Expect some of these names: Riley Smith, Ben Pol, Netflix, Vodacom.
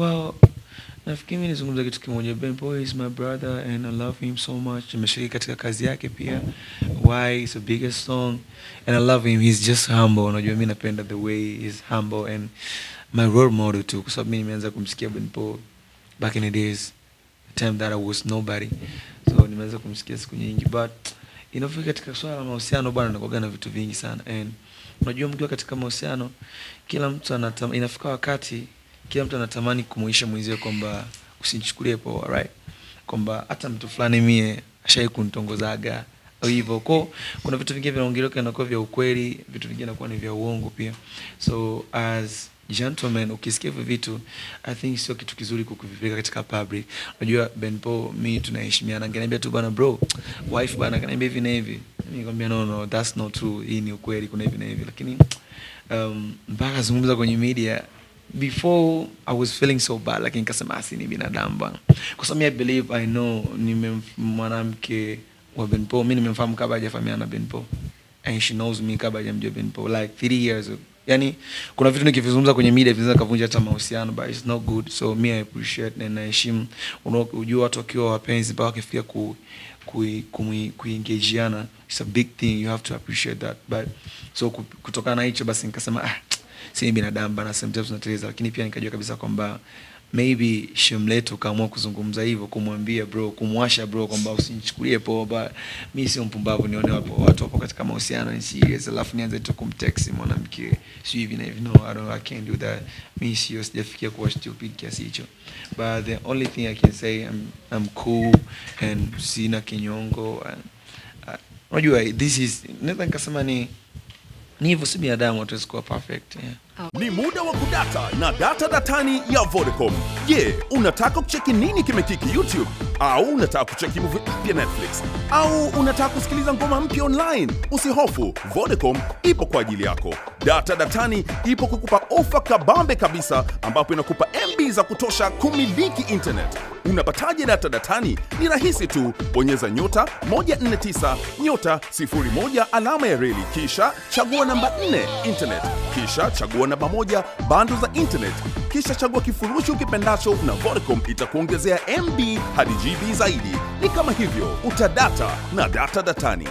Well, nafikiri nizungumza kitu kimoja. Ben Pol is my brother and I love him so much. Nimeshiriki katika kazi yake pia. Why is the biggest song and I love him. He's just humble. Unajua mimi napenda the way he's humble and my role model too. Kwa sababu mimi nimeanza kumsikia Ben Pol back in the days, the time that I was nobody. So nimeanza kumsikia siku nyingi, but inafika katika swala la mahusiano bwana nakuaga na vitu vingi sana. And unajua mkiwa katika mahusiano kila mtu anatamani, inafika wakati kila mtu anatamani kumuisha mwenzie kwamba usinichukulie poa, right? Kwamba hata mtu fulani mie ashayekunitongozaga au hivyo. Kwa kuna vitu vingi vinaongeleka na kwa vya ukweli, vitu vingi vinakuwa ni vya uongo pia. So as gentlemen, ukisikia vitu, I think sio kitu kizuri kukuvipeleka katika public. Unajua Ben Pol mimi tunaheshimiana, angeniambia tu bana bro, wife bana kaniambia hivi na hivi. Mimi nikamwambia no, that's not true. Hii ni ukweli, kuna hivi na hivi. Lakini mpaka zungumza kwenye media, before I was feeling so bad, lakini nikasema asini binadamu bana. Kwa sababu I believe I know nimemwanamke wa Ben Pol, mimi nimemfahamu kabla hajafahamiana na Ben Pol. And she knows me kabla hajamjua Ben Pol like 3 years ago. Yani kuna vitu nikivizungumza kwenye media vinaweza kuvunja hata mahusiano, but it's not good. So me I appreciate na heshima. Unajua watu wakiwa wapenzi mpaka wakifikia kuingejiana, it's a big thing, you have to appreciate that. But so kutokana na hicho basi nikasema si binadamu bana, sometimes tunateleza. Lakini pia nikajua kabisa kwamba maybe shemleto kaamua kuzungumza hivyo, kumwambia bro, kumwasha bro kwamba usinichukulie poa, but mimi sio mpumbavu, nione wapo watu wapo katika mahusiano ni serious alafu nianze tu kumtext mwanamke sio hivi na hivi. No, I can't do that. Mimi sio sijafikia kuwa stupid kiasi hicho, but the only thing I can say I'm cool and sina kinyongo. Unajua this is naweza nikasema ni hivyo, si binadamu watu wasikuwa perfect. Ni muda wa kudata na data datani ya Vodacom. Unataka kucheki nini kimetiki YouTube? Au unataka kucheki movie mpya Netflix? Au unataka kusikiliza ngoma mpya online? Usihofu, Vodacom ipo kwa ajili yako. Data datani ipo kukupa ofa kabambe kabisa ambapo inakupa MB za kutosha kumiliki internet. Unapataje data datani? Ni rahisi tu, bonyeza *149*01# kisha chagua namba 4 internet, kisha chagua namba 1 bando za internet, kisha chagua kifurushi ukipendacho na Vodacom itakuongezea MB hadi GB zaidi. Ni kama hivyo utadata na data datani.